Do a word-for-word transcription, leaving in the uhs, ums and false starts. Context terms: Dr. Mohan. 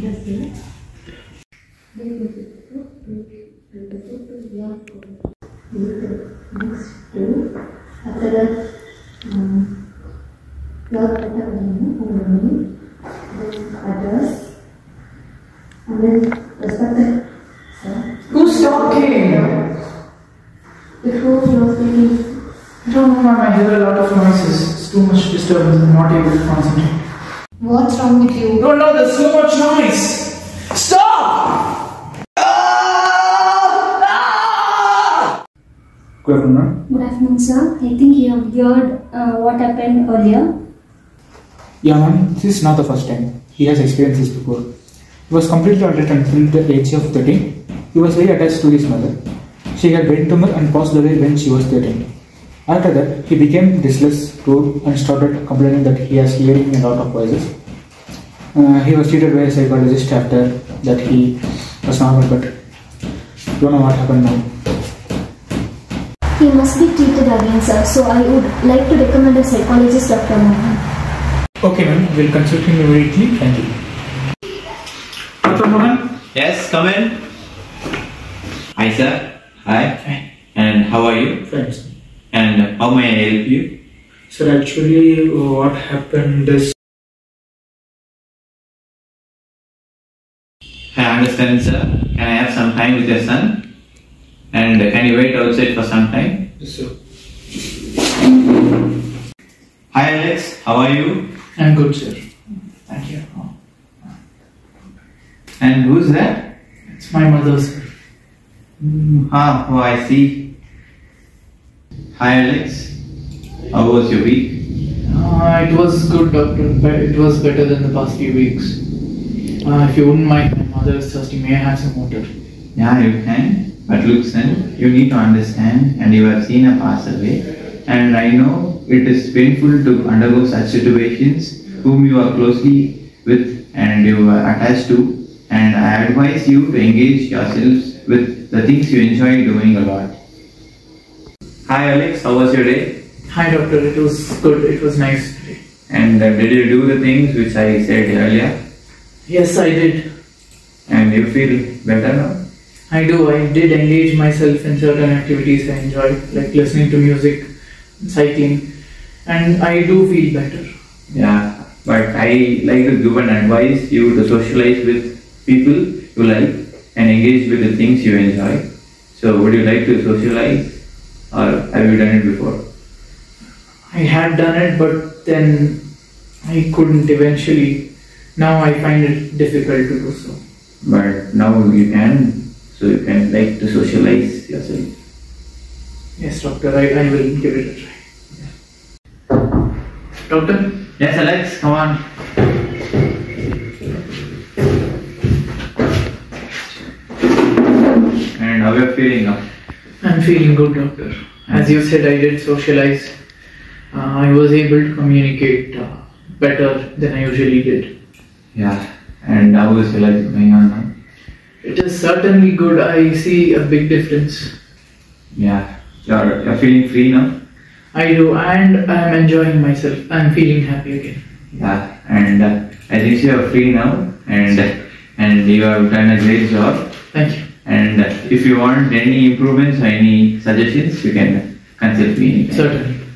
Who's talking? The floor was speaking. I don't know, ma'am. I hear a lot of noises. It's too much disturbance. I'm not able to concentrate. What's wrong with you? No, no, there's so much noise. Stop! Ah! Ah! Good afternoon, ma'am. Good afternoon, sir. I think you have heard uh, what happened earlier. Yeah, ma'am. This is not the first time. He has experienced this before. He was completely altered until the age of thirteen. He was very attached to his mother. She had brain tumor and passed away when she was thirteen. After that, he became restless, rude, and started complaining that he has hearing a lot of voices. Uh, he was treated by a psychologist. After that, he was normal, but don't know what happened now. He must be treated again, sir. So I would like to recommend a psychologist, Doctor Mohan. Okay, ma'am. We'll consult him immediately. Thank you. Doctor Mohan? Yes, come in. Hi, sir. Hi. Fine. And how are you? Fine. And how may I help you? Sir, actually what happened is... I understand, sir. Can I have some time with your son? And can you wait outside for some time? Yes, sir. Hi Alex, how are you? I'm good, sir. Thank you. And who's that? It's my mother, sir. Mm, ah, oh, I see. Hi Alex, how was your week? Uh, it was good, doctor, but it was better than the past few weeks. Uh, if you wouldn't mind, my mother is thirsty, may I have some water? Yeah, you can. But look son, you need to understand, and you have seen her pass away. And I know it is painful to undergo such situations whom you are closely with and you are attached to. And I advise you to engage yourselves with the things you enjoy doing a lot. Hi Alex, how was your day? Hi doctor, it was good, it was nice. And uh, did you do the things which I said earlier? Yes, I did. And you feel better now? I do, I did engage myself in certain activities I enjoyed, like listening to music, cycling, and I do feel better. Yeah, but I like to give an advice you to socialize with people you like and engage with the things you enjoy. So would you like to socialize? Or have you done it before? I had done it, but then I couldn't eventually. Now I find it difficult to do so. But now you can, so you can like to socialize yourself. Yes, doctor, I, I will give it a try. Yeah. Doctor? Yes, Alex, come on. And how are you feeling now? I'm feeling good, doctor. As you said, I did socialize. Uh, I was able to communicate uh, better than I usually did. Yeah, and how is your life going on now? It is certainly good. I see a big difference. Yeah, you're, you're feeling free now? I do, and I'm enjoying myself. I'm feeling happy again. Yeah, and uh, I think you are free now, and, and you have done a great job. Thank you. And if you want any improvements or any suggestions, you can consult me anytime. Certainly.